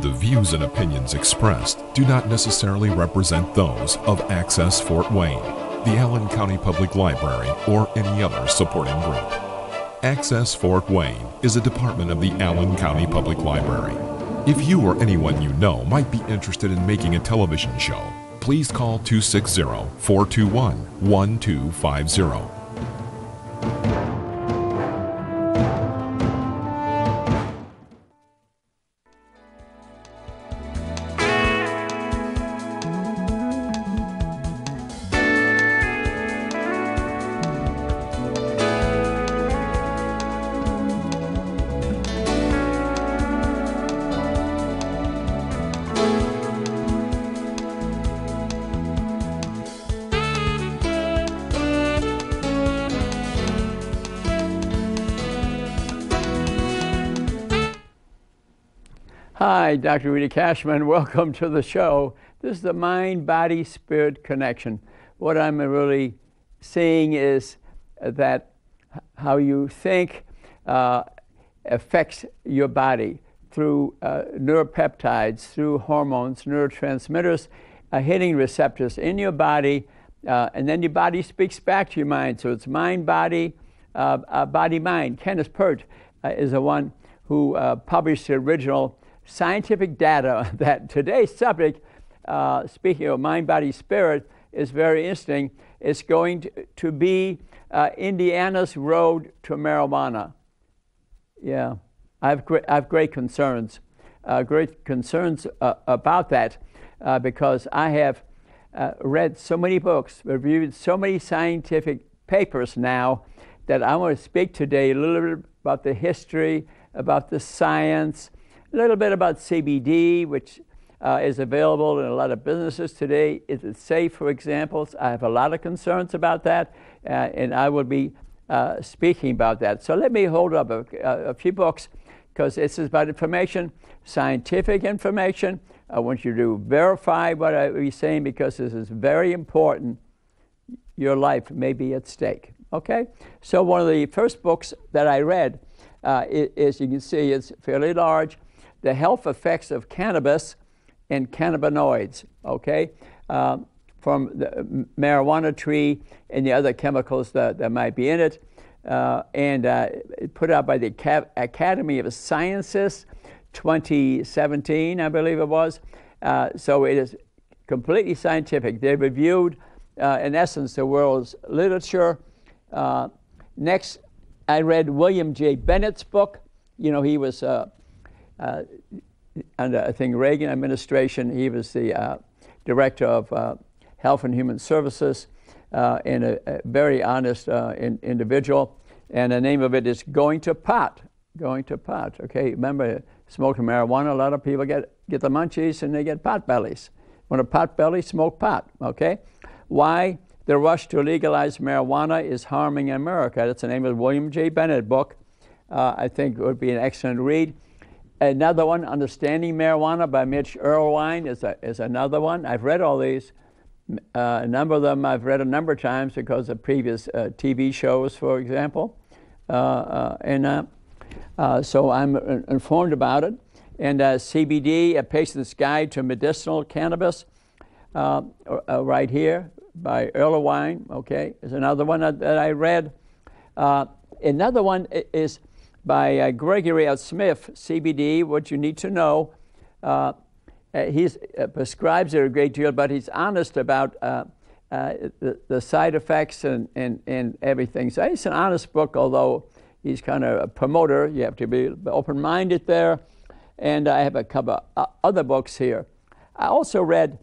The views and opinions expressed do not necessarily represent those of Access Fort Wayne, the Allen County Public Library, or any other supporting group. Access Fort Wayne is a department of the Allen County Public Library. If you or anyone you know might be interested in making a television show, please call 260-421-1250. Hi, Dr. Rudy Kachmann. Welcome to the show. This is the mind-body-spirit connection. What I'm really saying is that how you think affects your body through neuropeptides, through hormones, neurotransmitters, hitting receptors in your body, and then your body speaks back to your mind. So it's mind-body, body-mind. Candace Pert is the one who published the original scientific data that today's subject, speaking of mind, body, spirit, is very interesting. It's going to be Indiana's road to marijuana. Yeah, I have great concerns about that because I have read so many books, reviewed so many scientific papers now that I want to speak today a little bit about the history, about the science, a little bit about CBD, which is available in a lot of businesses today. Is it safe, for example? I have a lot of concerns about that, and I will be speaking about that. So let me hold up a few books, because this is about information, scientific information. I want you to verify what I be saying, because this is very important. Your life may be at stake, okay? So one of the first books that I read, as you can see, it's fairly large, The Health Effects of Cannabis and Cannabinoids, okay, from the marijuana tree and the other chemicals that might be in it, and put out by the Academy of Sciences 2017, I believe it was. So it is completely scientific. They reviewed, in essence, the world's literature. Next, I read William J. Bennett's book. You know, he was under, I think, Reagan administration. He was the director of Health and Human Services, and a very honest individual. And the name of it is Going to Pot. Going to Pot. Okay, remember, smoking marijuana, a lot of people get the munchies and they get pot bellies. When a pot belly, smoke pot. Okay, why the rush to legalize marijuana is harming America. That's the name of William J. Bennett book. I think it would be an excellent read. Another one, Understanding Marijuana by Mitch Earleywine is another one. I've read all these. A number of them I've read a number of times because of previous TV shows, for example. So I'm informed about it. And CBD, A Patient's Guide to Medicinal Cannabis, right here by Earleywine, okay, is another one that I read. Another one is by Gregory Smith, CBD, What You Need to Know. He prescribes it a great deal, but he's honest about the side effects and everything. So it's an honest book, although he's kind of a promoter. You have to be open-minded there. And I have a couple other books here. I also read,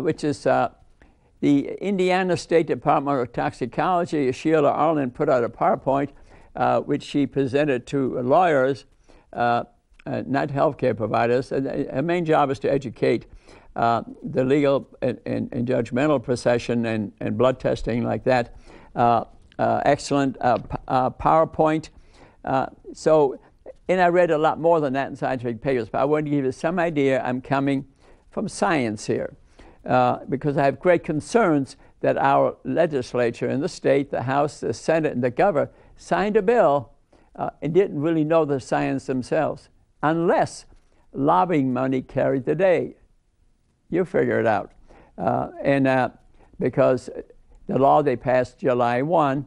which is the Indiana State Department of Toxicology. Sheila Arlen put out a PowerPoint which she presented to lawyers, not healthcare providers. And her main job is to educate the legal and judgmental procession and blood testing like that. Excellent PowerPoint. And I read a lot more than that in scientific papers, but I wanted to give you some idea. I'm coming from science here because I have great concerns that our legislature in the state, the House, the Senate, and the governor signed a bill and didn't really know the science themselves, unless lobbying money carried the day. You figure it out. Because the law they passed July 1,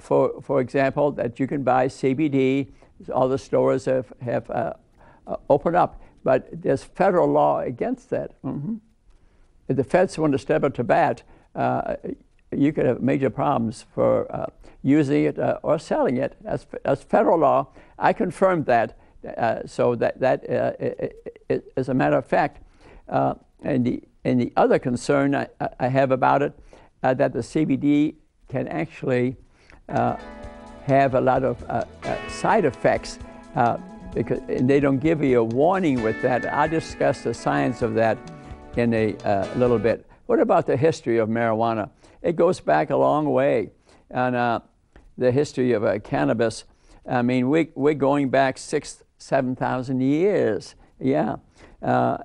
for example, that you can buy CBD, all the stores have opened up. But there's federal law against that. Mm-hmm. If the feds want to step up to bat, you could have major problems for using it or selling it. That's federal law. I confirmed that, so that as a matter of fact. And the other concern I have about it, that the CBD can actually have a lot of side effects, because, and they don't give you a warning with that. I'll discuss the science of that in a little bit. What about the history of marijuana? It goes back a long way, and the history of cannabis. I mean, we're going back 6,000 to 7,000 years. Yeah, the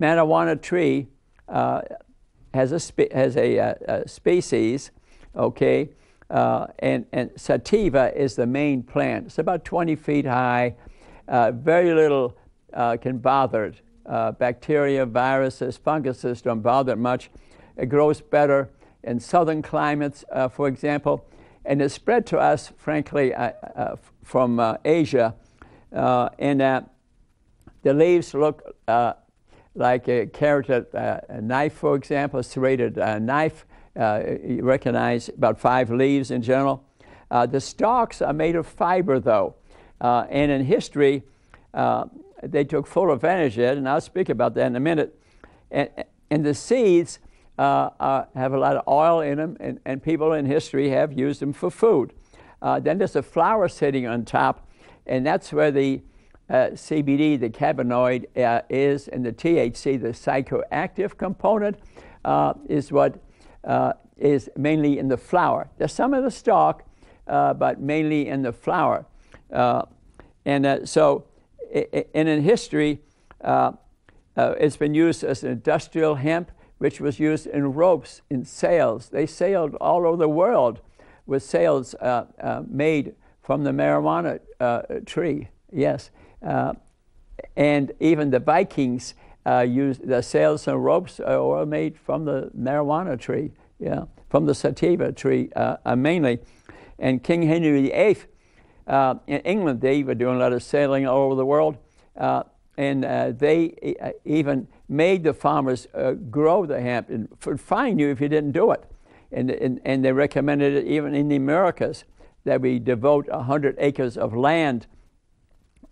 marijuana tree has a species, okay, and sativa is the main plant. It's about 20 feet high. Very little can bother it. Bacteria, viruses, funguses don't bother it much. It grows better in southern climates, for example, and it spread to us, frankly, from Asia. The leaves look like a carrot, a knife, for example, a serrated knife. You recognize about 5 leaves in general. The stalks are made of fiber, though, and in history, they took full advantage of it, and I'll speak about that in a minute. And the seeds have a lot of oil in them, and people in history have used them for food. Then there's a flower sitting on top, and that's where the CBD, the cannabinoid, is, and the THC, the psychoactive component, is what is mainly in the flower. There's some in the stalk, but mainly in the flower. And in history, it's been used as an industrial hemp, which was used in ropes, in sails. They sailed all over the world with sails made from the marijuana tree, yes. And even the Vikings used the sails and ropes were made from the marijuana tree, yeah, from the sativa tree mainly. And King Henry VIII, in England, they were doing a lot of sailing all over the world, and they even made the farmers grow the hemp and would fine you if you didn't do it. And they recommended it even in the Americas, that we devote 100 acres of land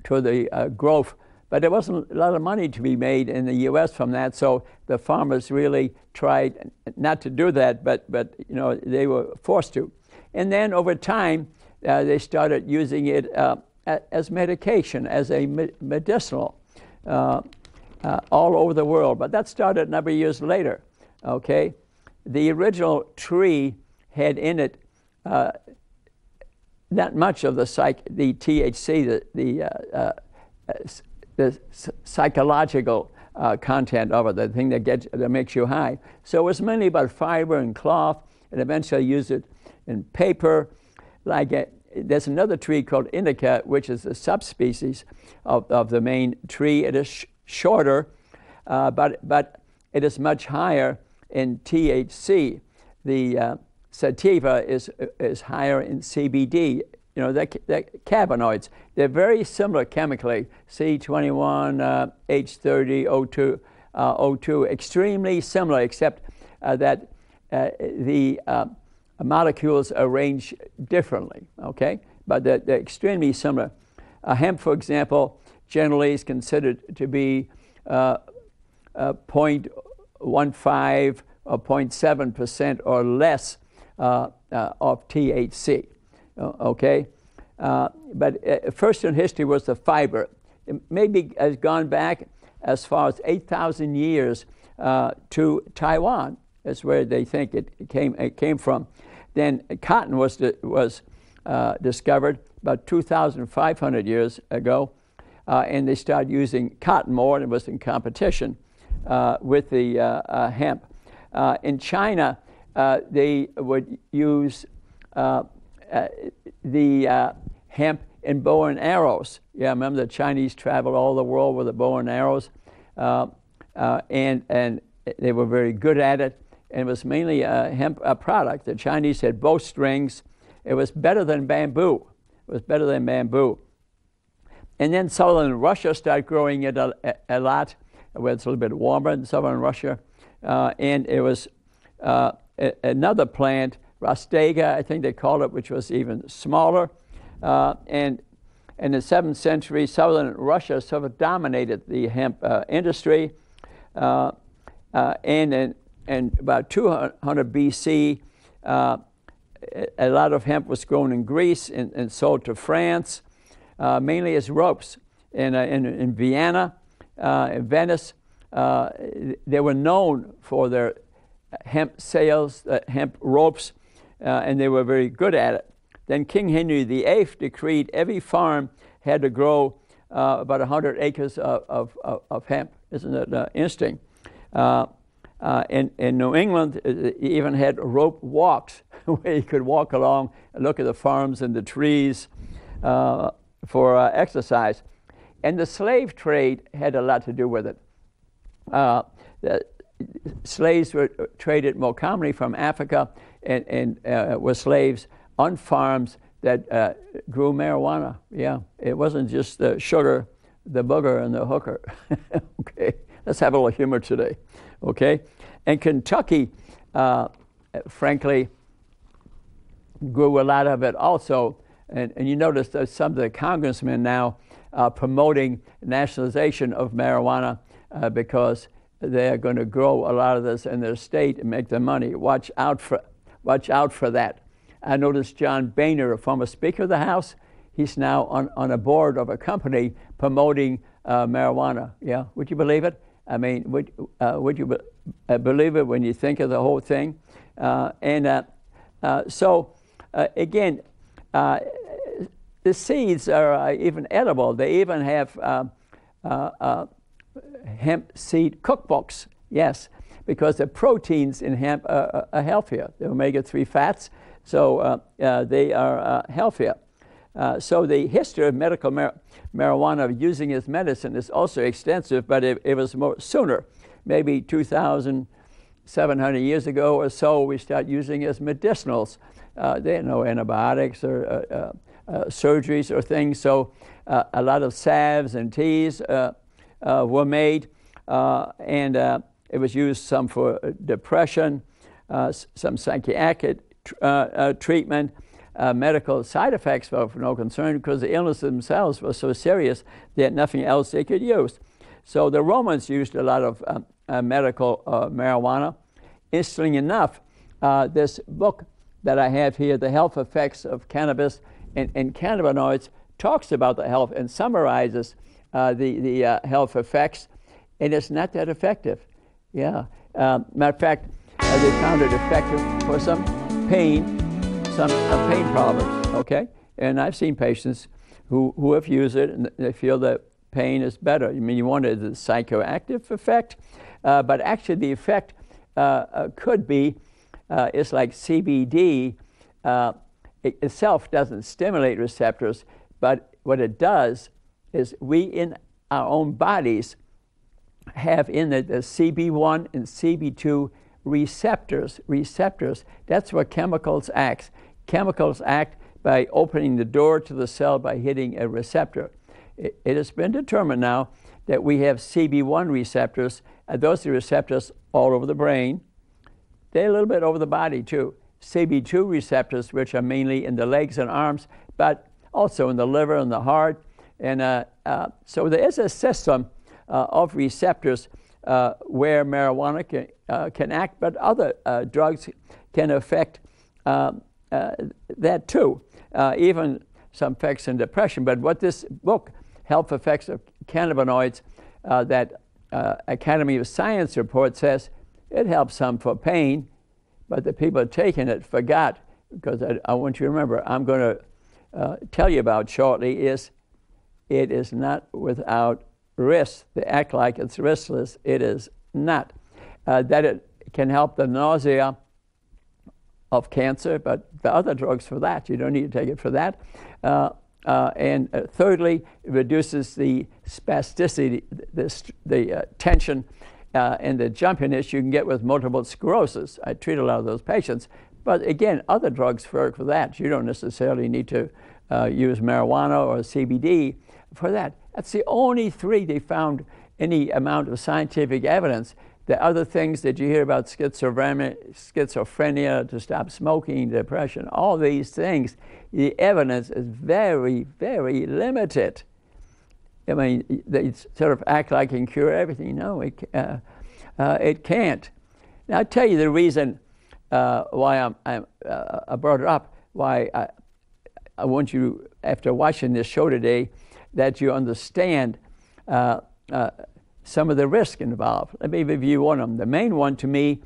to the growth. But there wasn't a lot of money to be made in the U.S. from that, so the farmers really tried not to do that, but you know, they were forced to. And then over time, they started using it as medication, as a medicinal, all over the world. But that started a number of years later, okay? The original tree had in it not much of the THC, the psychological content of it, the thing that makes you high. So it was mainly about fiber and cloth, and eventually used it in paper. There's another tree called indica, which is a subspecies of the main tree. It is shorter, but it is much higher in THC. The sativa is higher in CBD. You know, they're cannabinoids. They're very similar chemically. C21, H30, O2, extremely similar, except that the molecules arrange differently, okay? But they're extremely similar. Hemp, for example, generally is considered to be 0.15 or 0.7% or less of THC, okay? But first in history was the fiber. It maybe has gone back as far as 8,000 years to Taiwan. That's where they think it came from. Then cotton was discovered about 2,500 years ago, and they started using cotton more, and it was in competition with the hemp. In China, they would use the hemp and bow and arrows. Yeah, remember the Chinese traveled all the world with the bow and arrows, and they were very good at it. And it was mainly a hemp product. The Chinese had bowstrings. It was better than bamboo. It was better than bamboo. And then southern Russia started growing it a lot, where it's a little bit warmer in southern Russia. And it was another plant, Rostega, I think they called it, which was even smaller. And in the 7th century, southern Russia sort of dominated the hemp industry. And about 200 BC, a lot of hemp was grown in Greece and sold to France, mainly as ropes. In Vienna, in Venice, they were known for their hemp sales, hemp ropes, and they were very good at it. Then King Henry VIII decreed every farm had to grow about 100 acres of hemp. Isn't that interesting? In New England, it even had rope walks where you could walk along and look at the farms and the trees for exercise. And the slave trade had a lot to do with it. The slaves were traded more commonly from Africa and were slaves on farms that grew marijuana. Yeah, it wasn't just the sugar, the booger, and the hooker. Okay, let's have a little humor today. Okay, and Kentucky, frankly, grew a lot of it also. And you notice that some of the congressmen now are promoting nationalization of marijuana because they are going to grow a lot of this in their state and make their money. Watch out for that. I noticed John Boehner, a former Speaker of the House, he's now on a board of a company promoting marijuana. Yeah, would you believe it? I mean, would you believe it when you think of the whole thing? So again, the seeds are even edible. They even have hemp seed cookbooks, yes, because the proteins in hemp are healthier. The omega-3 fats, so they are healthier. So the history of medical marijuana using as medicine is also extensive, but it was more sooner, maybe 2,700 years ago or so, we start using as medicinals. There are no antibiotics or surgeries or things, so a lot of salves and teas were made, and it was used some for depression, some psychiatric treatment. Medical side effects were of no concern because the illnesses themselves were so serious they had nothing else they could use. So the Romans used a lot of medical marijuana. Interesting enough, this book that I have here, The Health Effects of Cannabis and Cannabinoids, talks about the health and summarizes the health effects, and it's not that effective. Yeah, matter of fact, they found it effective for some pain, some pain problems, okay? And I've seen patients who have used it and they feel that pain is better. I mean, you wanted the psychoactive effect, but actually the effect could be, it's like CBD itself doesn't stimulate receptors, but what it does is we in our own bodies have in it the CB1 and CB2 receptors. That's where chemicals act. Chemicals act by opening the door to the cell by hitting a receptor. It has been determined now that we have CB1 receptors, and those are receptors all over the brain. They're a little bit over the body too. CB2 receptors, which are mainly in the legs and arms, but also in the liver and the heart. And so there is a system of receptors where marijuana can act, but other drugs can affect that too, even some effects in depression. But what this book, Health Effects of Cannabinoids, that Academy of Science report says, it helps some for pain, but the people taking it forgot, because I want you to remember, I'm going to tell you about shortly, is it is not without risks. They act like it's riskless. It is not. That it can help the nausea of cancer, but the other drugs for that, you don't need to take it for that. And thirdly, it reduces the spasticity, the tension and the jumpiness you can get with multiple sclerosis. I treat a lot of those patients. But again, other drugs work for that. You don't necessarily need to use marijuana or CBD for that. That's the only three they found any amount of scientific evidence. The other things that you hear about schizophrenia, to stop smoking, depression, all these things, the evidence is very, very limited. I mean, they sort of act like it can cure everything. No, it can't. Now, I'll tell you the reason why I brought it up, why I want you, after watching this show today, that you understand some of the risk involved. Let me review one of them. The main one to me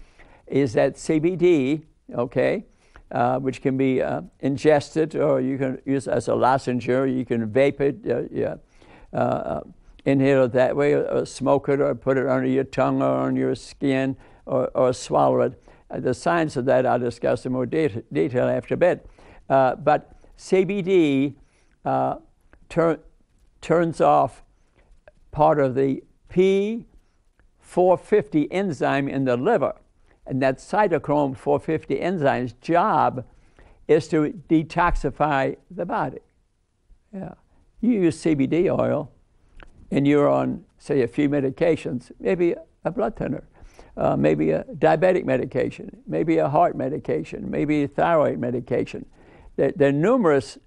is that CBD, okay, which can be ingested, or you can use as a lozenge, you can vape it, inhale it that way, or smoke it, or put it under your tongue or on your skin, or swallow it. The science of that I'll discuss in more detail after a bit. But CBD turns off part of the P450 enzyme in the liver, and that cytochrome 450 enzyme's job is to detoxify the body. Yeah. You use CBD oil and you're on, say, a few medications, maybe a blood thinner, maybe a diabetic medication, maybe a heart medication, maybe a thyroid medication. There are numerous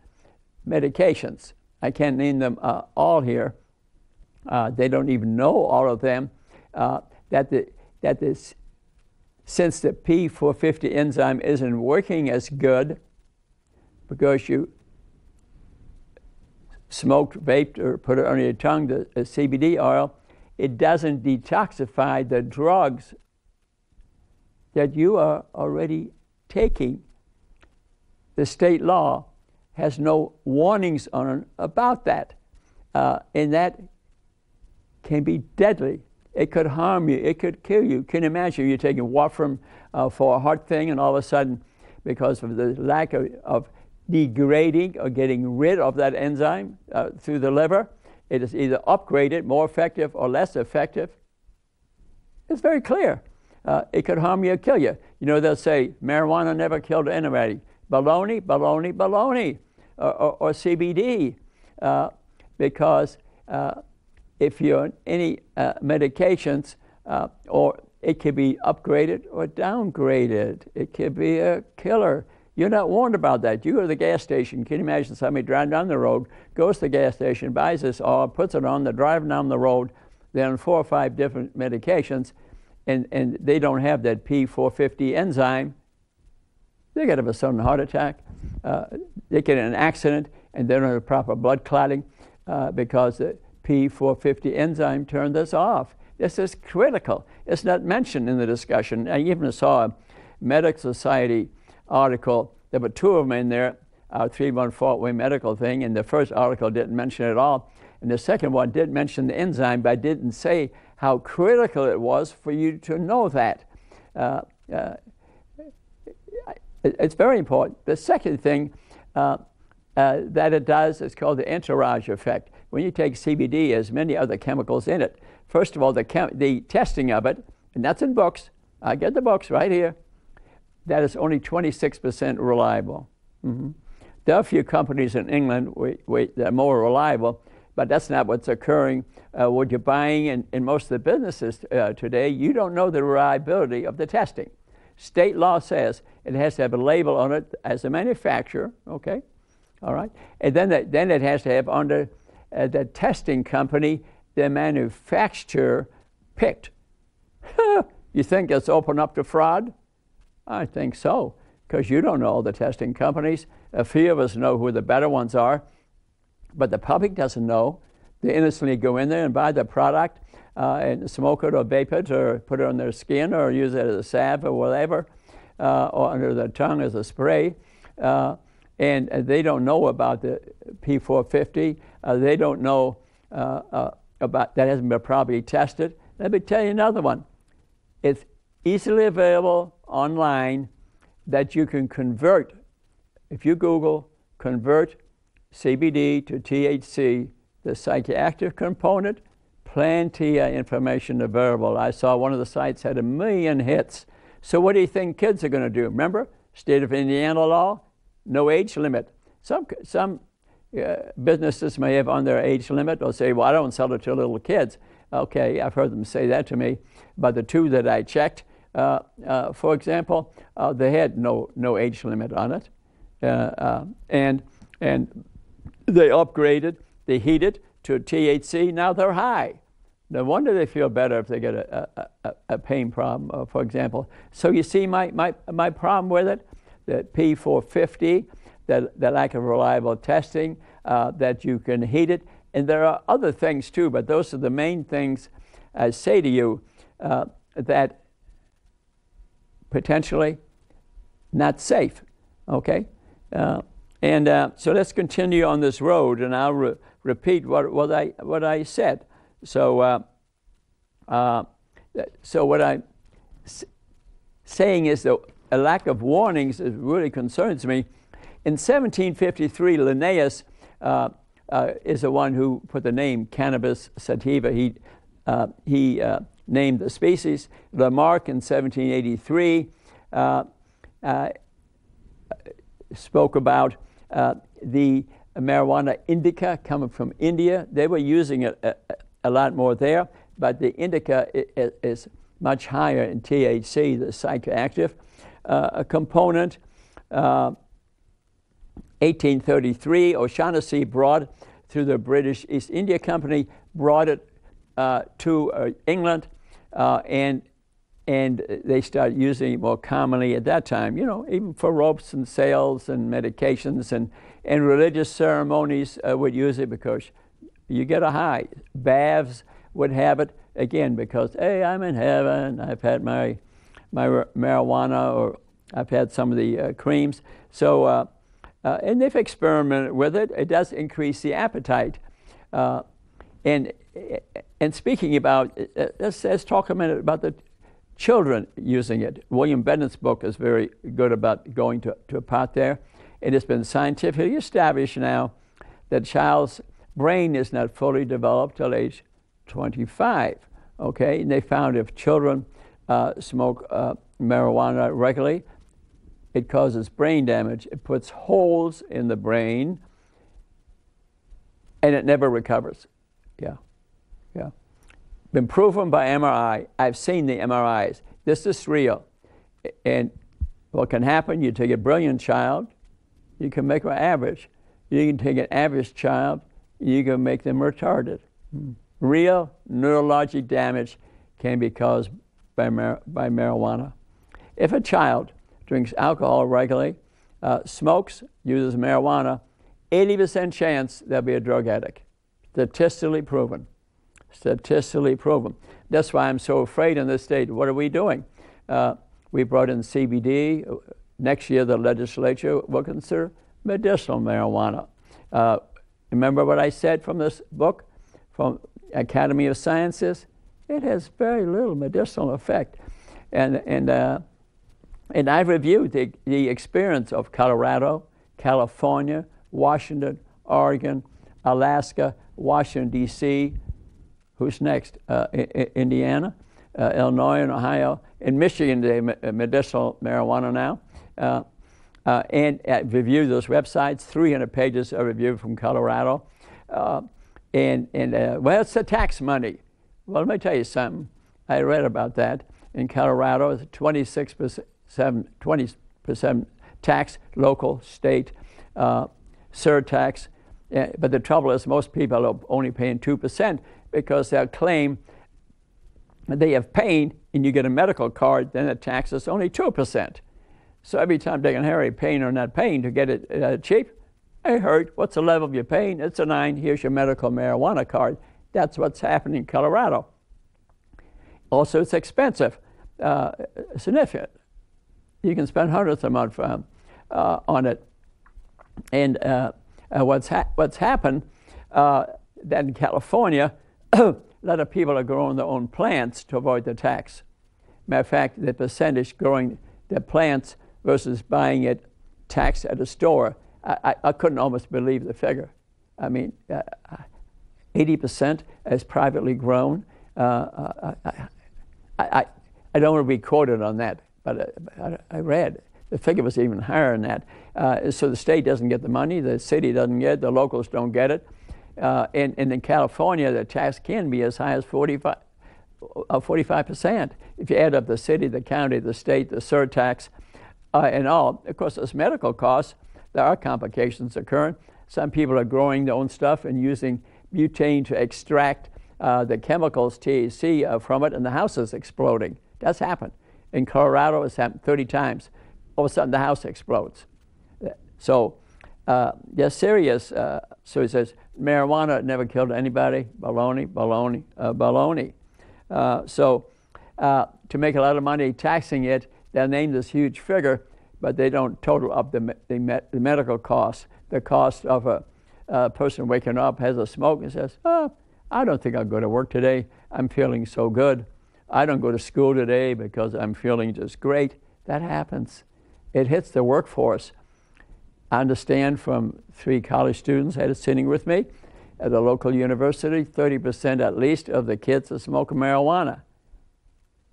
medications. I can't name them all here. They don't even know all of them, since the P450 enzyme isn't working as good because you smoked, vaped, or put it under your tongue, the CBD oil, it doesn't detoxify the drugs that you are already taking. The state law has no warnings on about that, and that can be deadly. It could harm you. It could kill you. Can you imagine you're taking warfarin for a heart thing, and all of a sudden, because of the lack of degrading or getting rid of that enzyme through the liver, it is either upgraded, more effective, or less effective. It's very clear. It could harm you or kill you. You know, they'll say, marijuana never killed anybody. Baloney, baloney, baloney, or CBD, because if you're on any medications, or it could be upgraded or downgraded. It could be a killer. You're not warned about that. You go to the gas station. Can you imagine somebody driving down the road, goes to the gas station, buys this oil, puts it on, they're driving down the road, they're on 4 or 5 different medications, and they don't have that P450 enzyme. They could have a sudden heart attack. They get in an accident, and they don't have proper blood clotting because the P450 enzyme turned this off. This is critical. It's not mentioned in the discussion. I even saw a Medical Society article. There were 2 of them in there, our 3-month Fort Wayne medical thing, and the first article didn't mention it at all. And the second one did mention the enzyme, but didn't say how critical it was for you to know that. It's very important. The second thing that it does is called the entourage effect. When you take CBD, there's many other chemicals in it. First of all, the testing of it, and that's in books. I get the books right here. That is only 26% reliable. There are a few companies in England that are more reliable, but that's not what's occurring. What you're buying in most of the businesses today, you don't know the reliability of the testing. State law says it has to have a label on it as a manufacturer, okay? All right? And then it has to have under the testing company, the manufacturer picked. You think it's open up to fraud? I think so, because you don't know all the testing companies. A few of us know who the better ones are, but the public doesn't know. They innocently go in there and buy the product and smoke it or vape it or put it on their skin or use it as a salve or whatever, or under their tongue as a spray. And they don't know about the P450. They don't know about that hasn't been properly tested. Let me tell you another one. It's easily available online that you can convert. If you Google convert CBD to THC, the psychoactive component, plenty of information available. I saw one of the sites had 1 million hits. So what do you think kids are going to do? Remember, state of Indiana law, no age limit. Some businesses may have on their age limit. They'll say, well, I don't sell it to little kids. Okay, I've heard them say that to me. But the two that I checked, for example, they had no age limit on it. And they upgraded, they heated to THC. Now they're high. No wonder they feel better if they get a pain problem, for example. So you see my problem with it, the P450, the lack of reliable testing, that you can heat it. And there are other things too, but those are the main things I say to you that potentially not safe, okay? So let's continue on this road, and I'll repeat what I said. So, so what I'm saying is that a lack of warnings really concerns me. In 1753, Linnaeus is the one who put the name cannabis sativa. He named the species. Lamarck in 1783 spoke about the marijuana indica coming from India. They were using it a lot more there, but the indica is much higher in THC, the psychoactive component. 1833, O'Shaughnessy brought, through the British East India Company, brought it to England, and they started using it more commonly at that time, you know, even for ropes and sales and medications, and religious ceremonies would use it because you get a high. Baths would have it, again, because, hey, I'm in heaven, I've had my marijuana, or I've had some of the creams. So, and they've experimented with it. It does increase the appetite. And speaking about, let's talk a minute about the children using it. William Bennett's book is very good about going to a pot there. It has been scientifically established now that a child's brain is not fully developed till age 25, okay? And they found if children smoke marijuana regularly, it causes brain damage. It puts holes in the brain, and it never recovers. Yeah, yeah. Been proven by MRI. I've seen the MRIs. This is real. And what can happen, you take a brilliant child, you can make them average. You can take an average child, you can make them retarded. Real neurologic damage can be caused by marijuana. If a child drinks alcohol regularly, smokes, uses marijuana, 80% chance they'll be a drug addict. Statistically proven. Statistically proven. That's why I'm so afraid in this state. What are we doing? We brought in CBD. Next year, the legislature will consider medicinal marijuana. Remember what I said from this book, from Academy of Sciences? It has very little medicinal effect. And I've reviewed the experience of Colorado, California, Washington, Oregon, Alaska, Washington, D.C., who's next? Indiana, Illinois, and Ohio. In Michigan, they have medicinal marijuana now. And review those websites, 300 pages of review from Colorado. Well, it's the tax money. Well, let me tell you something. I read about that. In Colorado, it's 20% tax, local, state, surtax. But the trouble is most people are only paying 2% because they'll claim they have pain and you get a medical card, then the tax is only 2%. So every time they can carry pain or not pain to get it cheap, I heard, what's the level of your pain? It's a 9, here's your medical marijuana card. That's what's happening in Colorado. Also, it's expensive, significant. You can spend hundreds a month on it. And what's happened that in California, a lot of people are growing their own plants to avoid the tax. Matter of fact, the percentage growing their plants versus buying it taxed at a store, I couldn't almost believe the figure. I mean, 80% as privately grown. I don't want to be quoted on that, but I read the figure was even higher than that. So the state doesn't get the money, the city doesn't get it, the locals don't get it. And in California, the tax can be as high as 45%. If you add up the city, the county, the state, the surtax, and all. Of course, there's medical costs. There are complications occurring. Some people are growing their own stuff and using butane to extract the chemicals, THC, from it, and the house is exploding. That's happened. In Colorado, it's happened 30 times. All of a sudden, the house explodes. So they're serious. So he says, marijuana never killed anybody. Baloney, baloney, baloney. So to make a lot of money taxing it, they'll name this huge figure, but they don't total up the medical costs. The cost of a person waking up, has a smoke, and says, oh, I don't think I'll go to work today. I'm feeling so good. I don't go to school today because I'm feeling just great. That happens. It hits the workforce. I understand from 3 college students that are sitting with me at a local university, 30% at least of the kids are smoking marijuana.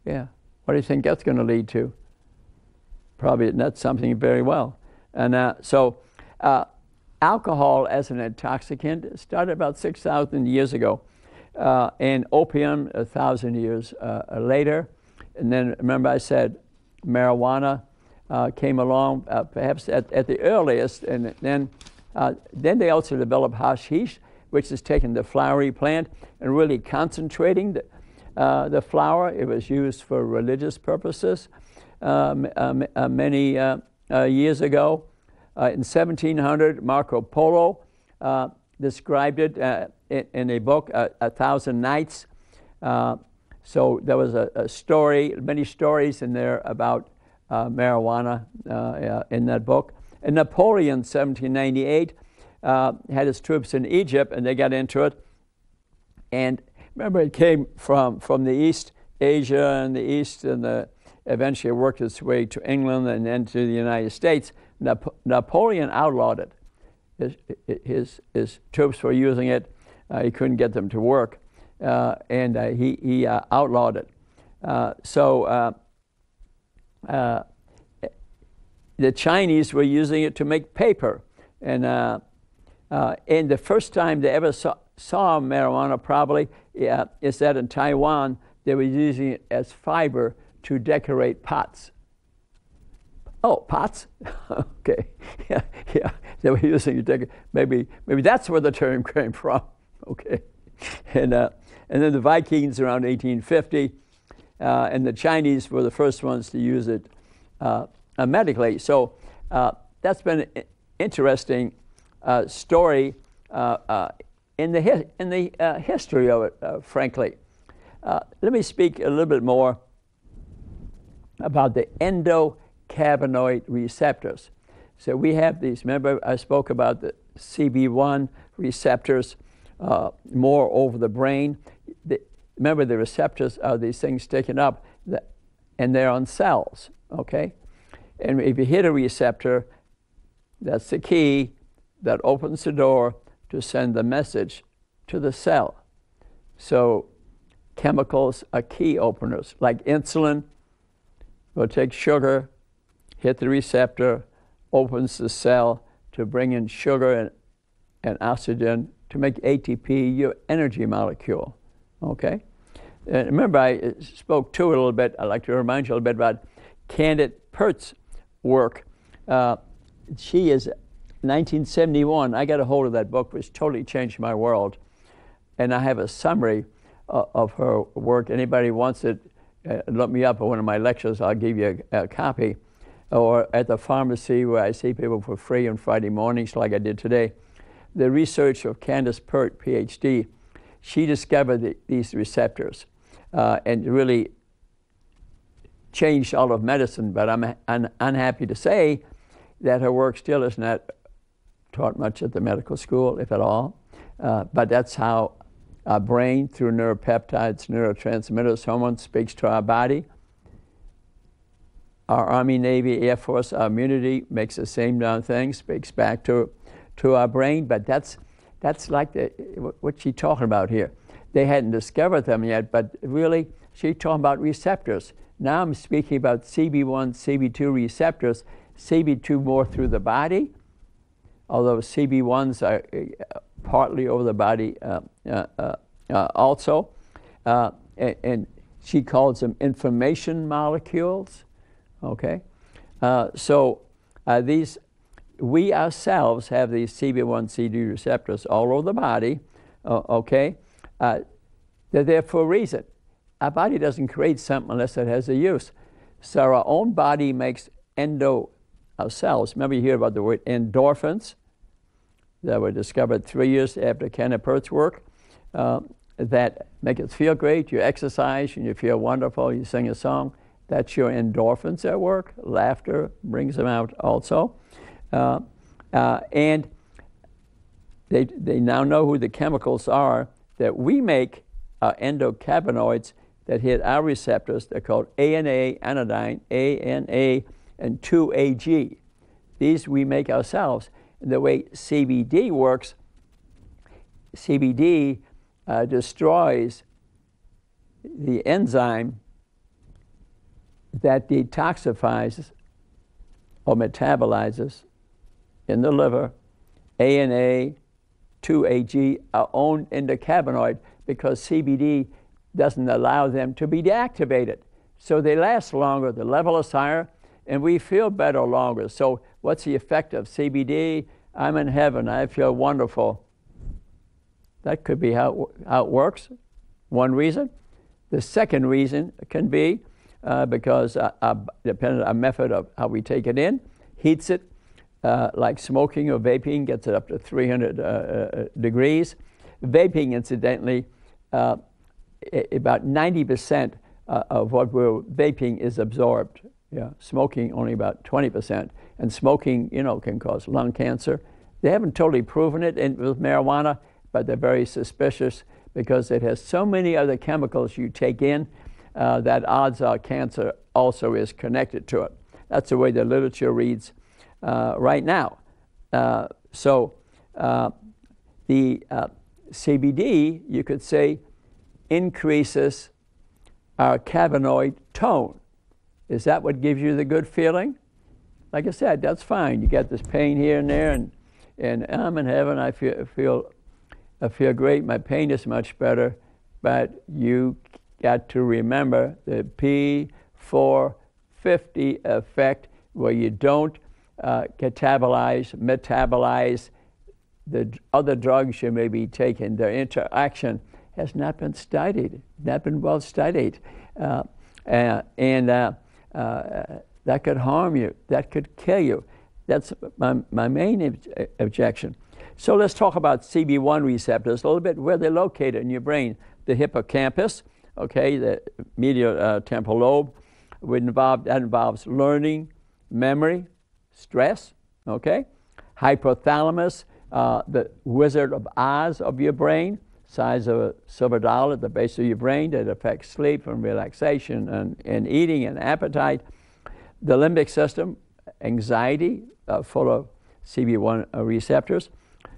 Yeah, what do you think that's going to lead to? Probably not something very well. And so alcohol as an intoxicant started about 6,000 years ago, and opium 1,000 years later. And then remember I said marijuana came along perhaps at the earliest, and then they also developed hashish, which is taking the flowery plant and really concentrating the flower. It was used for religious purposes many years ago. In 1700, Marco Polo described it in a book, 1,000 Nights. So there was a story, many stories in there about marijuana in that book. And Napoleon, 1798, had his troops in Egypt, and they got into it. And remember, it came from the East, Asia and the East, and eventually worked its way to England and then to the United States. Napoleon outlawed it. His troops were using it. He couldn't get them to work, and he outlawed it. So the Chinese were using it to make paper. And the first time they ever saw marijuana probably is that in Taiwan, they were using it as fiber to decorate pots. Oh, pots? Okay, yeah. They were using it to decorate. Maybe that's where the term came from. Okay, and then the Vikings around 1850, and the Chinese were the first ones to use it medically. So that's been an interesting story in the history of it, frankly. Let me speak a little bit more about the endocannabinoid receptors. So we have these, remember I spoke about the CB1 receptors more over the brain. Remember the receptors are these things sticking up and they're on cells, okay? And if you hit a receptor, that's the key that opens the door to send the message to the cell. So chemicals are key openers, like insulin. We'll take sugar, hit the receptor, opens the cell to bring in sugar and oxygen to make ATP, your energy molecule, okay? And remember, I spoke a little bit, I'd like to remind you a little bit about Candace Pert's work. She is 1971, I got a hold of that book, which totally changed my world. And I have a summary of her work. Anybody wants it, look me up at one of my lectures, I'll give you a copy. Or at the pharmacy where I see people for free on Friday mornings like I did today. The research of Candace Pert, PhD, she discovered these receptors and really changed all of medicine, but I'm unhappy to say that her work still is not taught much at the medical school, if at all. But that's how our brain, through neuropeptides, neurotransmitters, hormones, speaks to our body. Our Army, Navy, Air Force, our immunity makes the same darn thing, speaks back to our brain, but that's like what she's talking about here. They hadn't discovered them yet, but really, she's talking about receptors. Now I'm speaking about CB1, CB2 receptors, CB2 more through the body, although CB1s are partly over the body also. And she calls them information molecules, okay? These, we ourselves have these CB1, CB2 receptors all over the body, okay? They're there for a reason. Our body doesn't create something unless it has a use. So our own body makes ourselves. Remember you hear about the word endorphins that were discovered 3 years after Candace Pert's work that make us feel great. You exercise and you feel wonderful. You sing a song. That's your endorphins at work. Laughter brings them out also. And they now know who the chemicals are that we make, endocannabinoids that hit our receptors. They're called ANA, anodine, ANA, and 2-AG. These we make ourselves. And the way CBD works, CBD destroys the enzyme that detoxifies or metabolizes in the liver ANA, 2-AG, our own endocannabinoid, because CBD doesn't allow them to be deactivated. So they last longer, the level is higher, and we feel better longer. So what's the effect of CBD? I'm in heaven, I feel wonderful. That could be how it works, one reason. The second reason can be because depending on our method of how we take it in, heats it, like smoking or vaping, gets it up to 300 degrees. Vaping, incidentally, about 90% of what we're vaping is absorbed. Yeah, smoking only about 20%. And smoking, you know, can cause lung cancer. They haven't totally proven it with marijuana, but they're very suspicious because it has so many other chemicals you take in that odds are cancer also is connected to it. That's the way the literature reads right now. The CBD, you could say, increases our cannabinoid tone. Is that what gives you the good feeling? Like I said, that's fine. You got this pain here and there, and I'm in heaven, I feel great, my pain is much better, but you got to remember the P450 effect, where you don't metabolize the other drugs you may be taking. Their interaction has not been studied, not been well studied. That could harm you, that could kill you. That's my main objection. So let's talk about CB1 receptors a little bit, where they're located in your brain. The hippocampus, okay, the medial temporal lobe, that involves learning, memory, stress, okay? Hypothalamus, the Wizard of Oz of your brain, size of a silver dollar at the base of your brain, that affects sleep and relaxation and eating and appetite. The limbic system, anxiety, full of CB1 receptors.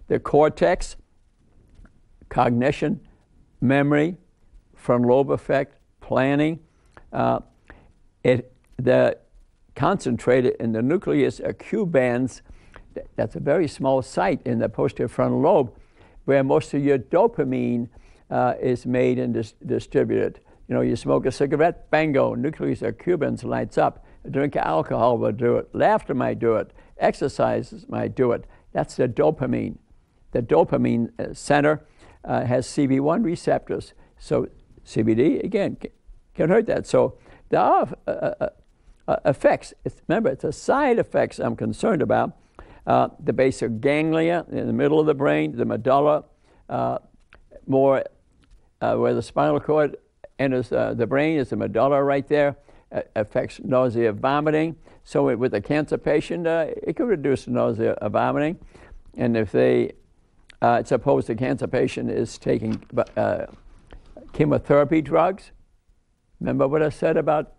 The cortex, cognition, memory, frontal lobe effect, planning. The concentrated in the nucleus are Q bands. That's a very small site in the posterior frontal lobe where most of your dopamine is made and distributed. You know, you smoke a cigarette, bango, nucleus or Cubans lights up. A drink of alcohol will do it. Laughter might do it. Exercises might do it. That's the dopamine. The dopamine center has CB1 receptors. So CBD, again, can hurt that. So there are effects. Remember, it's the side effects I'm concerned about. The basal ganglia in the middle of the brain, the medulla, where the spinal cord enters the brain is the medulla right there. Affects nausea, vomiting. So with a cancer patient, it could reduce nausea, vomiting. And if they, suppose the cancer patient is taking chemotherapy drugs. Remember what I said about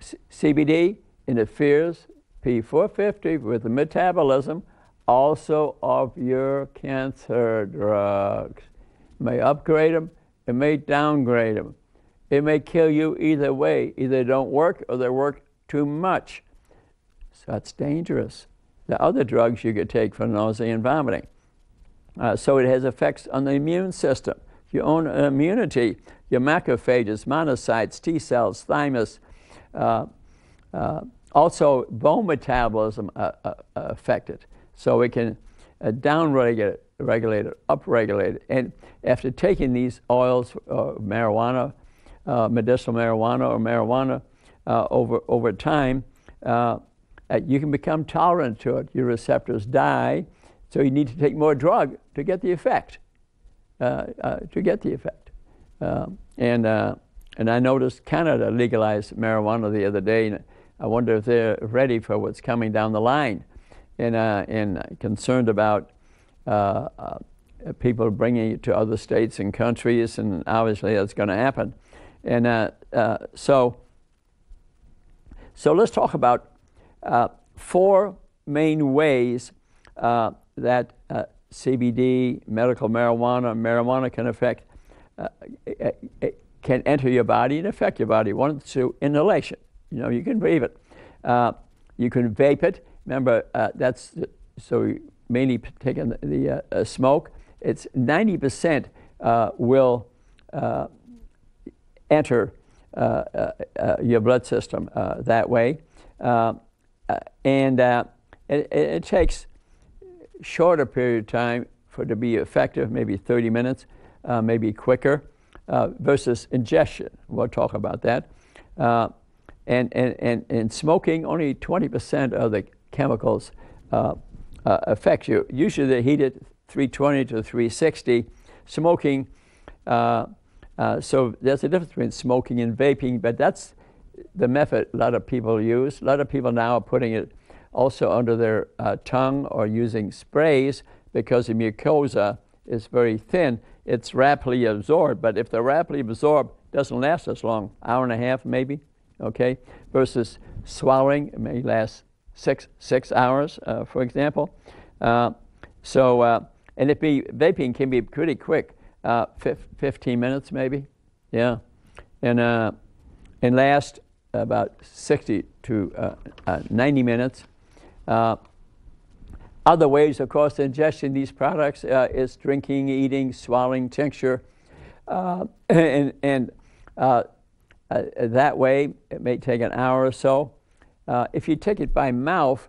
CBD interferes P450 with the metabolism also of your cancer drugs. It may upgrade them, it may downgrade them. It may kill you either way. Either they don't work or they work too much. So that's dangerous. The other drugs you could take for nausea and vomiting. So it has effects on the immune system, your own immunity, your macrophages, monocytes, T cells, thymus, also bone metabolism affected. So it can downregulate it, upregulate it. And after taking these oils, marijuana, medicinal marijuana or marijuana over time, you can become tolerant to it. Your receptors die, so you need to take more drug to get the effect. And I noticed Canada legalized marijuana the other day, and I wonder if they're ready for what's coming down the line, and concerned about people bringing it to other states and countries, and obviously that's going to happen. And so let's talk about four main ways that CBD, medical marijuana can affect, can enter your body and affect your body. One, two, inhalation. You know, you can breathe it. You can vape it. Remember, that's so mainly taking the smoke. It's 90% will enter your blood system that way. It takes shorter period of time for it to be effective, maybe 30 minutes, maybe quicker, versus ingestion. We'll talk about that. And smoking, only 20% of the chemicals affect you. Usually they're heated 320 to 360. Smoking, so there's a difference between smoking and vaping, but that's the method a lot of people use. A lot of people now are putting it also under their tongue or using sprays, because the mucosa is very thin. It's rapidly absorbed, but if they're rapidly absorbed, it doesn't last as long, hour and a half maybe, okay? Versus swallowing, it may last six hours, for example. And if vaping can be pretty quick, 15 minutes maybe, yeah. And last about 60 to 90 minutes. Other ways, of course, ingesting these products is drinking, eating, swallowing tincture, and that way it may take an hour or so. If you take it by mouth,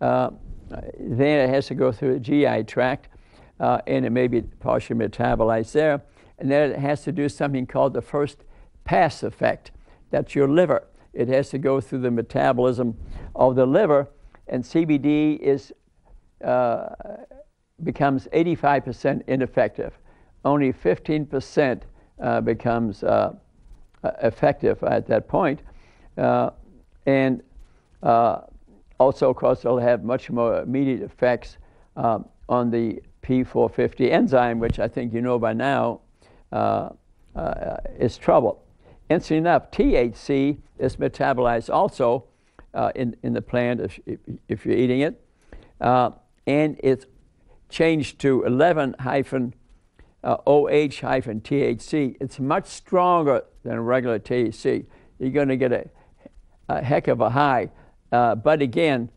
then it has to go through the GI tract, and it may be partially metabolized there, and then it has to do something called the first pass effect. That's your liver. It has to go through the metabolism of the liver, and CBD is becomes 85% ineffective. Only 15% becomes effective at that point. Also, of course, it'll have much more immediate effects on the P450 enzyme, which I think you know by now is trouble. Interestingly enough, THC is metabolized also in the plant if you're eating it. And it's changed to 11-OH-THC. It's much stronger than regular THC. You're going to get a heck of a high. But again,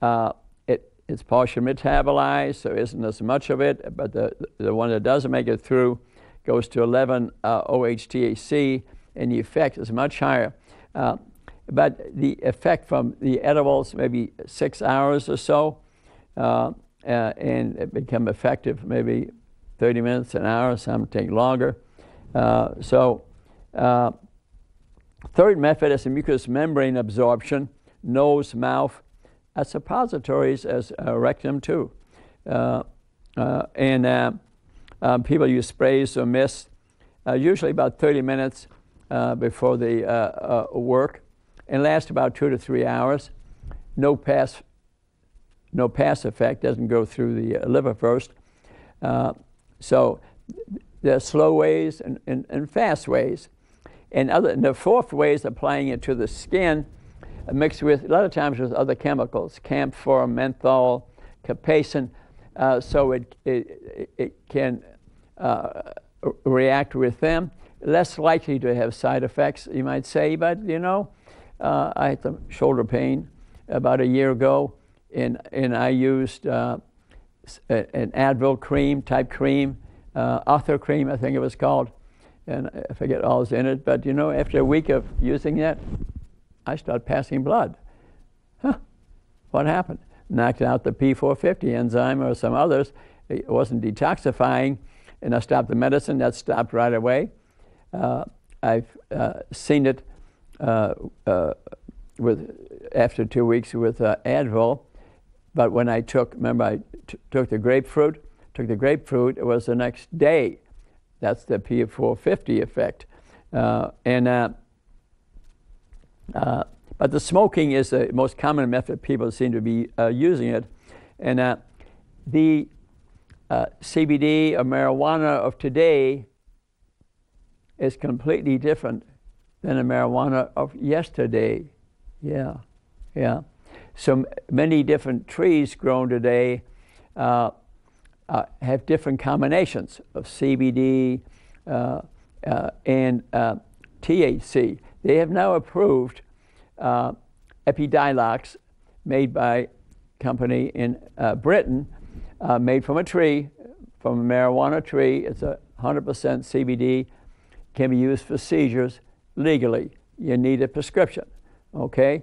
it's partially metabolized, so isn't as much of it. But the one that doesn't make it through goes to 11-OH-THC, and the effect is much higher. But the effect from the edibles, maybe 6 hours or so, and it become effective maybe 30 minutes, an hour, some take longer. Third method is the mucous membrane absorption, nose, mouth, as suppositories as rectum too. People use sprays or mist, usually about 30 minutes before they work, and last about 2 to 3 hours. No pass effect, doesn't go through the liver first. So there are slow ways and fast ways. And the fourth way is applying it to the skin, mixed with, a lot of times, with other chemicals, camphor, menthol, capsaicin, so it can react with them. Less likely to have side effects, you might say, but you know, I had some shoulder pain about a year ago, and I used an Advil cream, type cream, Arthur cream, I think it was called, and I forget all was in it, but you know, after a week of using that, I started passing blood. Huh, what happened? Knocked out the P450 enzyme or some others. It wasn't detoxifying, and I stopped the medicine. That stopped right away. I've seen it after 2 weeks with Advil, but when I took, remember I took the grapefruit, it was the next day. That's the P450 effect. But the smoking is the most common method people seem to be using it. And the CBD or marijuana of today is completely different than the marijuana of yesterday. Yeah, yeah. So many different trees grown today have different combinations of CBD and THC. They have now approved Epidiolex, made by a company in Britain, made from a tree, from a marijuana tree. It's 100% CBD, can be used for seizures legally. You need a prescription, okay?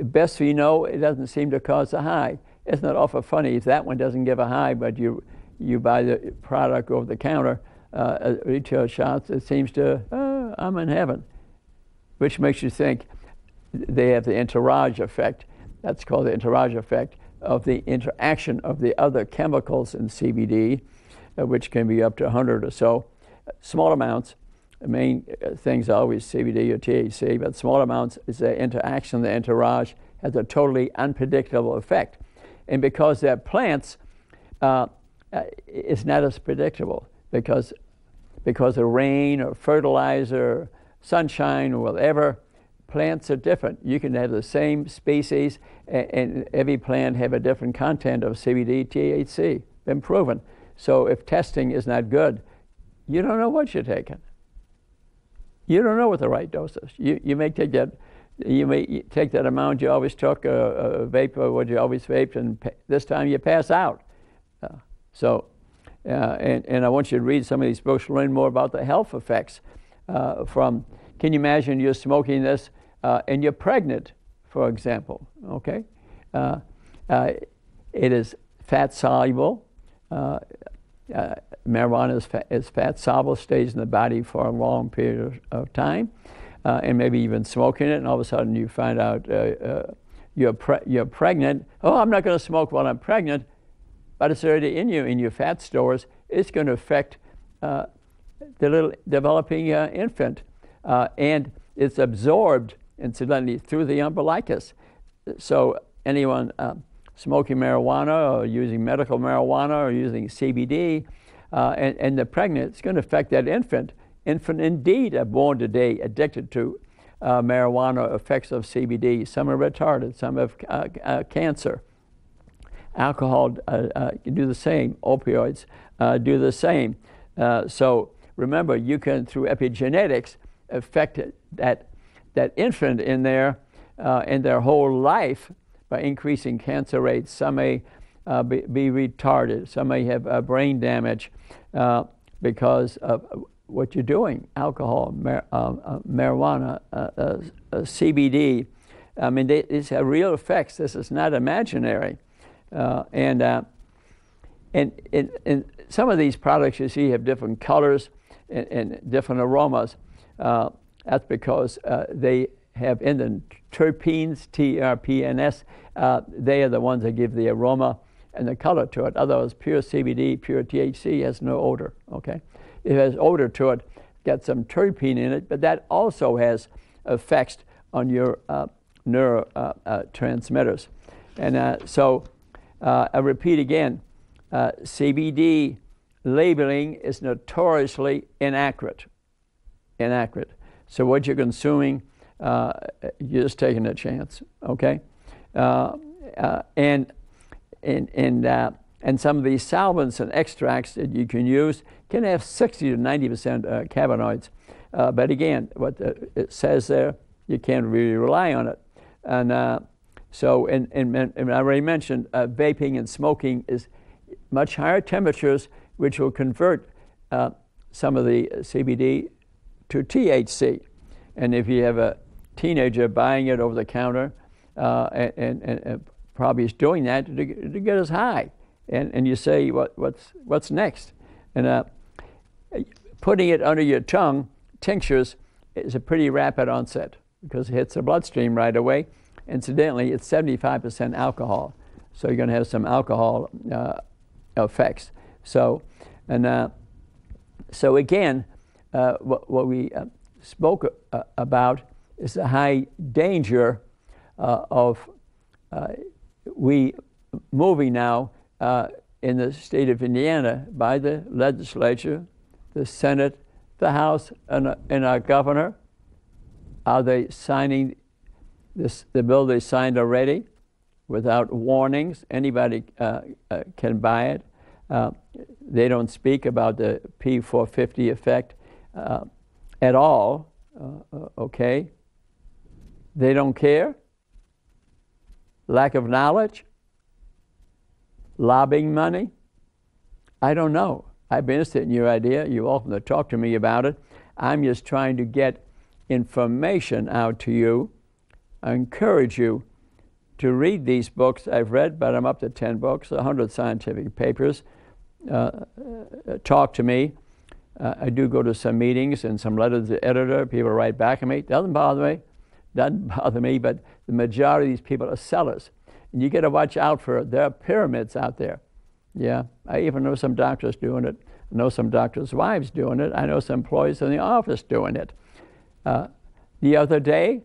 Best we know, it doesn't seem to cause a high. It's not awful funny if that one doesn't give a high, but you buy the product over the counter at retail shops, it seems to, oh, I'm in heaven. Which makes you think they have the interage effect. That's called the interage effect, of the interaction of the other chemicals in CBD, which can be up to 100 or so. Small amounts, the main things are always CBD or THC, but small amounts is the interaction, the interage has a totally unpredictable effect. And because they're plants, it's not as predictable because of rain or fertilizer, sunshine or whatever, plants are different. You can have the same species and every plant have a different content of CBD, THC, been proven. So if testing is not good, you don't know what you're taking. You don't know what the right dose is. You may take that amount you always took, vapor, what you always vaped, and this time you pass out. And I want you to read some of these books, learn more about the health effects. Can you imagine you're smoking this and you're pregnant, for example, okay? It is fat soluble. Marijuana is fat soluble, stays in the body for a long period of time, and maybe even smoking it, and all of a sudden you find out you're pregnant. Oh, I'm not going to smoke while I'm pregnant, but it's already in you, in your fat stores. It's going to affect the little developing infant, and it's absorbed incidentally through the umbilicus. So anyone smoking marijuana or using medical marijuana or using CBD and the pregnant, it's going to affect that infant. Infant indeed are born today addicted to marijuana effects of CBD. Some are retarded, some have cancer. Alcohol do the same. Opioids do the same. So remember, you can, through epigenetics, affect that infant in there and their whole life by increasing cancer rates. Some may be retarded. Some may have brain damage because of what you're doing. Alcohol, marijuana, CBD. I mean, these have real effects. This is not imaginary. And some of these products you see have different colors and different aromas. That's because they have in them terpenes, T-R-P-N-S. They are the ones that give the aroma and the color to it. Otherwise, pure CBD, pure THC has no odor, okay? It has odor to it, got some terpene in it, but that also has effects on your neurotransmitters. So I repeat again, CBD labeling is notoriously inaccurate. So what you're consuming you're just taking a chance, okay? And some of these solvents and extracts that you can use can have 60 to 90% cannabinoids. But again, what it says there, you can't really rely on it. And so, and I already mentioned, vaping and smoking is much higher temperatures, which will convert some of the CBD to THC. And if you have a teenager buying it over the counter, and probably is doing that to get us high, and you say, what's next? And putting it under your tongue, tinctures, is a pretty rapid onset because it hits the bloodstream right away. Incidentally, it's 75% alcohol, so you're going to have some alcohol effects. So, and so again, what we spoke about is the high danger of we moving now in the state of Indiana by the legislature, the Senate, the House, and our governor. Are they signing this, the bill they signed already without warnings? Anybody can buy it. They don't speak about the P450 effect at all, okay? They don't care. Lack of knowledge, lobbying money. I don't know. I've been interested in your idea. You often talk to me about it. I'm just trying to get information out to you. I encourage you to read these books. I've read, but I'm up to 10 books, 100 scientific papers. Talk to me. I do go to some meetings and some letters to the editor. People write back at me. Doesn't bother me. Doesn't bother me, but the majority of these people are sellers. And you got to watch out for it. There are pyramids out there. Yeah, I even know some doctors doing it. I know some doctors' wives doing it. I know some employees in the office doing it. The other day,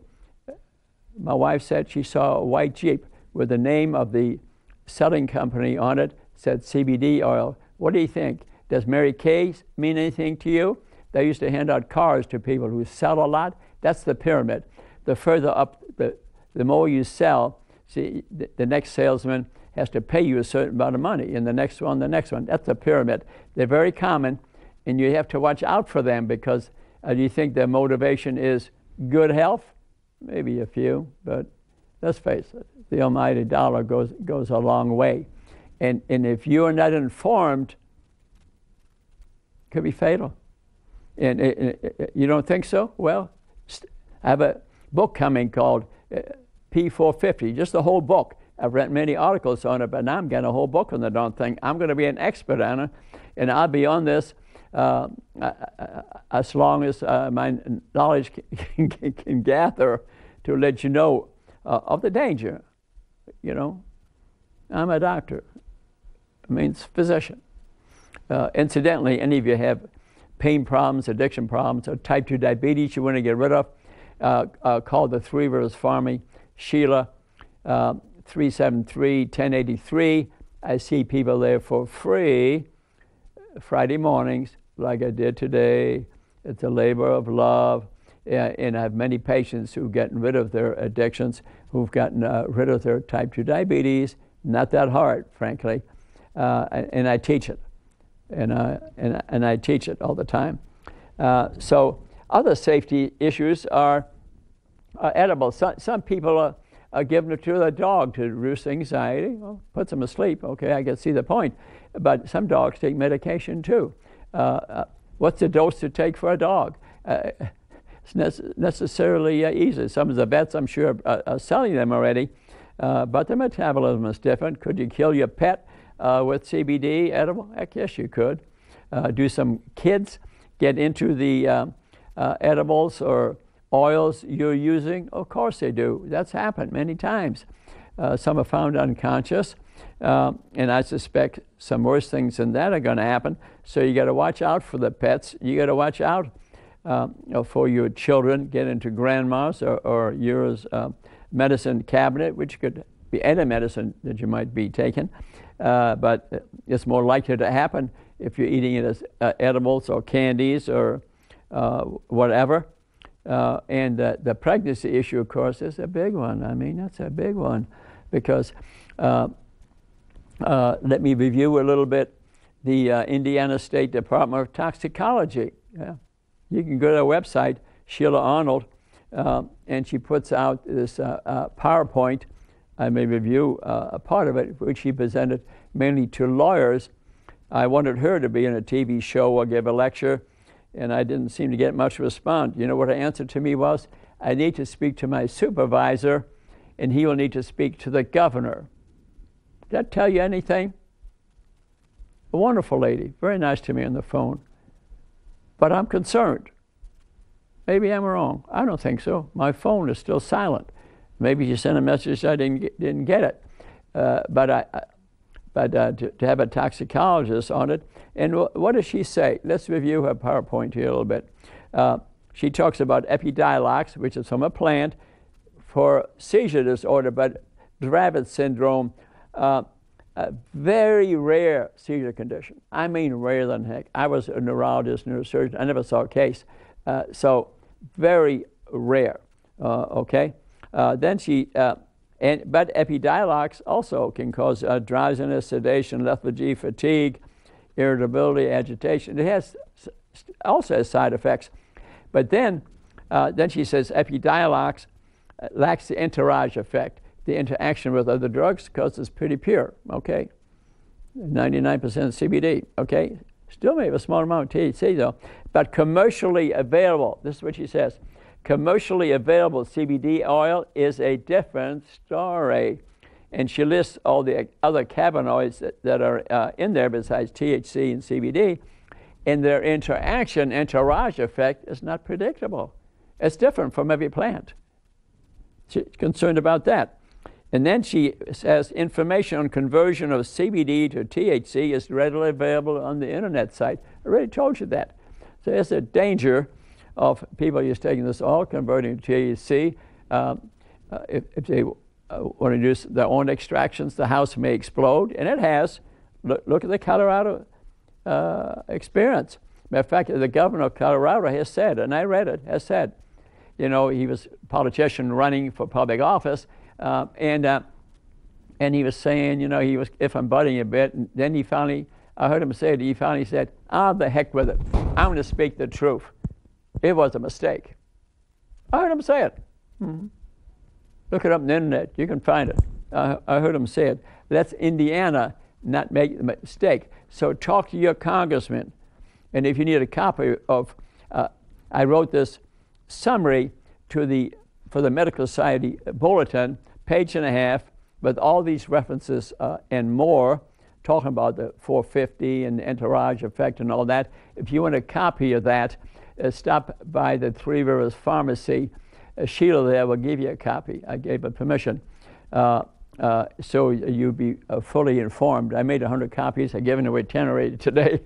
my wife said she saw a white Jeep with the name of the selling company on it, said CBD oil. What do you think? Does Mary Kay mean anything to you? They used to hand out cars to people who sell a lot. That's the pyramid. The further up, the more you sell, see, the next salesman has to pay you a certain amount of money, and the next one, that's a pyramid. They're very common, and you have to watch out for them because you think their motivation is good health? Maybe a few, but let's face it, the almighty dollar goes a long way. And if you are not informed, it could be fatal. And you don't think so? Well, I have a book coming called P450, just the whole book. I've read many articles on it, but now I'm getting a whole book on the darn thing. I'm going to be an expert on it, and I'll be on this as long as my knowledge can gather to let you know of the danger. You know, I'm a doctor. I mean, it's a physician. Incidentally, any of you have pain problems, addiction problems, or type 2 diabetes you want to get rid of, call the Three Rivers Pharmacy, Sheila, 373-1083. I see people there for free Friday mornings, like I did today. It's a labor of love. And I have many patients who've gotten rid of their addictions, who've gotten rid of their type 2 diabetes. Not that hard, frankly. And I teach it. And I teach it all the time. So other safety issues are edible. Some people are giving it to their dog to reduce anxiety. Well, puts them asleep. Okay, I can see the point. But some dogs take medication too. What's the dose to take for a dog? It's necessarily easy. Some of the vets, I'm sure, are selling them already. But their metabolism is different. Could you kill your pet with CBD edible? Heck, yes, you could. Do some kids get into the edibles or oils you're using? Of course they do. That's happened many times. Some are found unconscious, and I suspect some worse things than that are going to happen. So you got to watch out for the pets. You got to watch out for your children get into grandma's or your medicine cabinet, which could be any medicine that you might be taking. But it's more likely to happen if you're eating it as edibles or candies or whatever. And the pregnancy issue, of course, is a big one. I mean, that's a big one, because let me review a little bit the Indiana State Department of Toxicology. Yeah. You can go to their website, Sheila Arnold, and she puts out this PowerPoint. I may review a part of it, which she presented mainly to lawyers. I wanted her to be in a TV show or give a lecture, and I didn't seem to get much response. You know what her answer to me was? I need to speak to my supervisor, and he will need to speak to the governor. Did that tell you anything? A wonderful lady, very nice to me on the phone. But I'm concerned. Maybe I'm wrong. I don't think so. My phone is still silent. Maybe she sent a message, I didn't get it. But to have a toxicologist on it. And what does she say? Let's review her PowerPoint here a little bit. She talks about Epidiolex, which is from a plant, for seizure disorder, but Dravet syndrome, a very rare seizure condition. I mean, rare than heck. I was a neurologist, neurosurgeon. I never saw a case. So very rare, okay? Then she... But Epidiolex also can cause drowsiness, sedation, lethargy, fatigue, irritability, agitation. It has also has side effects. But then she says Epidiolex lacks the entourage effect. The interaction with other drugs, because it's pretty pure, okay? 99% CBD, okay? Still may have a small amount of THC, though. But commercially available, this is what she says. Commercially available CBD oil is a different story. And she lists all the other cannabinoids that are in there besides THC and CBD, and their interaction, entourage effect, is not predictable. It's different from every plant. She's concerned about that. And then she says information on conversion of CBD to THC is readily available on the internet site. I already told you that. So there's a danger of people just taking this all, converting to THC. If they want to do their own extractions, the house may explode, and it has. Look at the Colorado experience. Matter of fact, the governor of Colorado has said, and I read it, has said, you know, he was a politician running for public office, and he was saying, you know, he was budding a bit, and then he finally, I heard him say it, he finally said, ah, the heck with it. I'm going to speak the truth. It was a mistake. I heard him say it. Mm-hmm. Look it up on the internet. You can find it. I heard him say it. That's Indiana not making the mistake. So talk to your congressman. And if you need a copy of, I wrote this summary to the for the Medical Society Bulletin, 1.5 pages, with all these references and more, talking about the 450 and the entourage effect and all that. If you want a copy of that, stop by the Three Rivers Pharmacy. Sheila there will give you a copy. I gave her permission. So you'll be fully informed. I made 100 copies. I've given away 10 already today.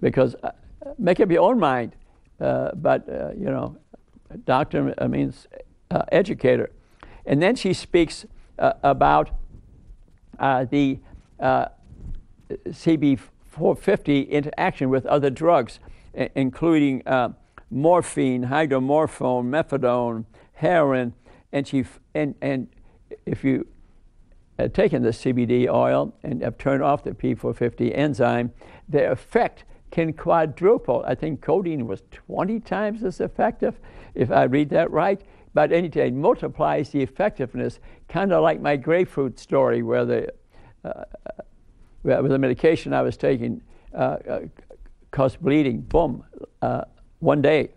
Because make up your own mind. But you know, doctor means educator. And then she speaks about the CB450 interaction with other drugs, including morphine, hydromorphone, methadone, heroin, and if you have taken the CBD oil and have turned off the P450 enzyme, the effect can quadruple. I think codeine was 20 times as effective, if I read that right, but it multiplies the effectiveness, kind of like my grapefruit story where the with the medication I was taking caused bleeding, boom, one day.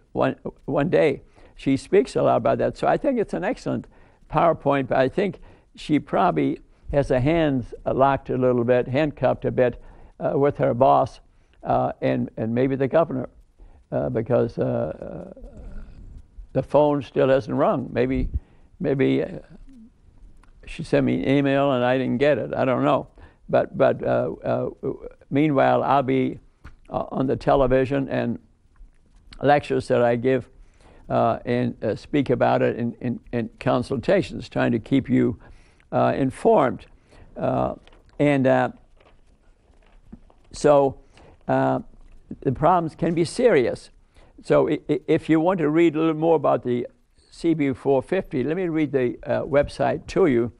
She speaks a lot about that. So I think it's an excellent PowerPoint, but I think she probably has her hands locked a little bit, handcuffed a bit with her boss and maybe the governor, because the phone still hasn't rung. Maybe she sent me an email and I didn't get it, I don't know. But meanwhile, I'll be on the television and lectures that I give and speak about it in consultations, trying to keep you informed. So the problems can be serious. So if you want to read a little more about the CB 450, let me read the website to you,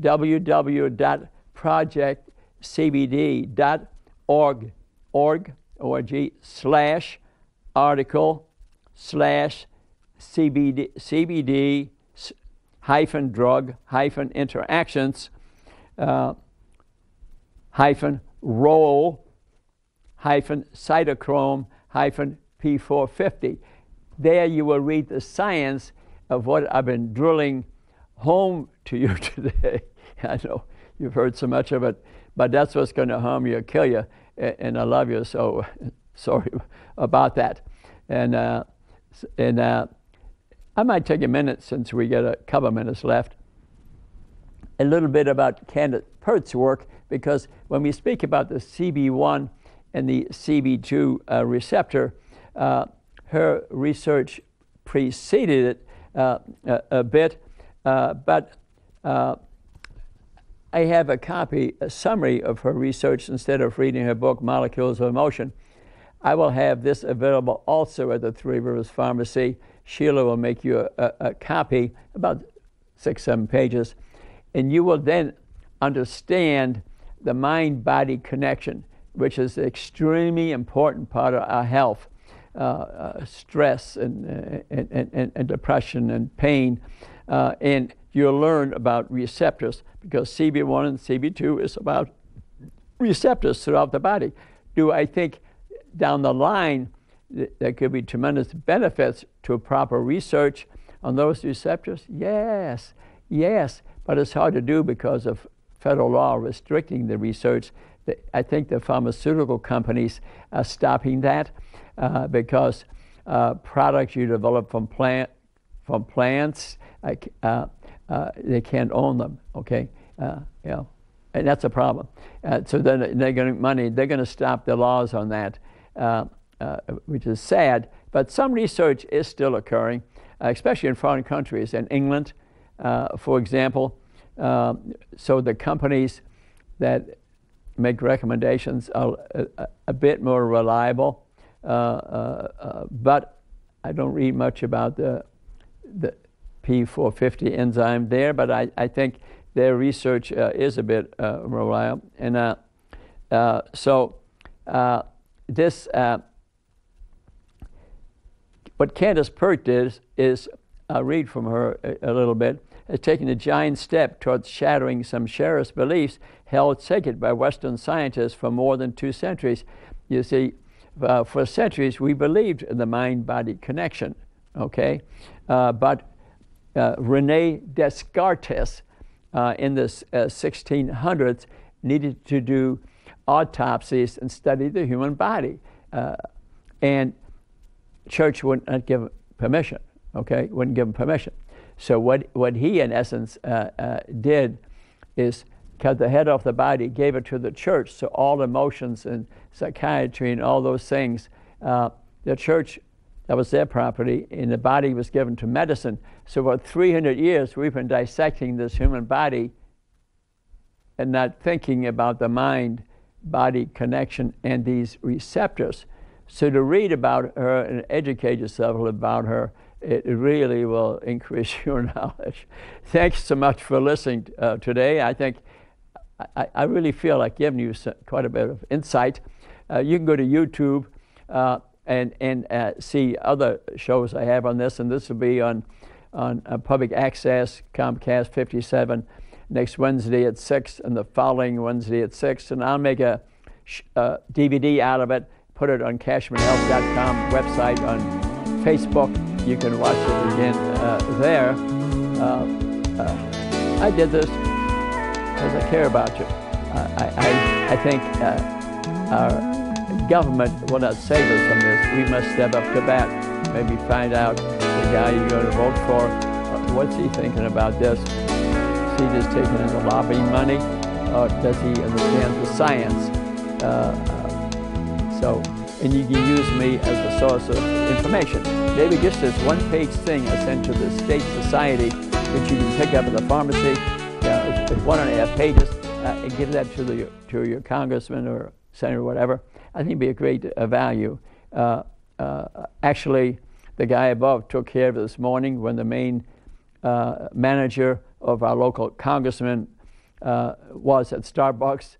www.project-cbd.org/article/cbd-drug-interactions-hyphen-role-cytochrome-p450. There you will read the science of what I've been drilling home to you today. I know you've heard so much of it, but that's what's going to harm you or kill you, and I love you, so sorry about that. And I might take a minute, since we got a couple of minutes left, a little bit about Candace Pert's work, because when we speak about the CB1 and the CB2 receptor, her research preceded it a bit, but I have a summary of her research instead of reading her book, Molecules of Emotion. I will have this available also at the Three Rivers Pharmacy. Sheila will make you a copy, about 6, 7 pages, and you will then understand the mind-body connection, which is an extremely important part of our health. Stress and depression and pain, and you'll learn about receptors, because CB1 and CB2 is about receptors throughout the body. Do I think down the line there could be tremendous benefits to a proper research on those receptors? Yes, yes, but it's hard to do because of federal law restricting the research. I think the pharmaceutical companies are stopping that because products you develop from plants, they can't own them, okay? You know, and that's a problem. So then they're going to money. They're going to stop the laws on that, which is sad. But some research is still occurring, especially in foreign countries, in England, for example. So the companies that make recommendations are a bit more reliable, but I don't read much about the P450 enzyme there, but I think their research is a bit reliable. And so this, what Candace Pert did is, I'll read from her a little bit, has taken a giant step towards shattering some cherished beliefs held sacred by Western scientists for more than 2 centuries. You see, for centuries we believed in the mind-body connection, okay? But René Descartes in the 1600s needed to do autopsies and study the human body, and church would not give him permission, okay? Wouldn't give him permission. So what he, in essence, did is cut the head off the body, gave it to the church, so all emotions and psychiatry and all those things, the church, that was their property, and the body was given to medicine. So for 300 years, we've been dissecting this human body and not thinking about the mind-body connection and these receptors. So to read about her and educate yourself about her, it really will increase your knowledge. Thanks so much for listening today. I think I really feel like giving you quite a bit of insight. You can go to YouTube and see other shows I have on this, and this will be on Public Access, Comcast 57, next Wednesday at 6, and the following Wednesday at 6, and I'll make a DVD out of it, put it on CashmanHealth.com website, on Facebook. You can watch it again there. I did this because I care about you. I think our government will not save us from this. We must step up to bat. Maybe find out the guy you're going to vote for, what's he thinking about this? Is he just taking in the lobbying money, or does he understand the science? And you can use me as a source of information. Maybe just this one-page thing I sent to the State Society, which you can pick up at the pharmacy. It's 1.5 pages, and give that to your congressman or senator or whatever. I think it'd be a great value. actually, the guy above took care of this morning when the main manager of our local congressman was at Starbucks.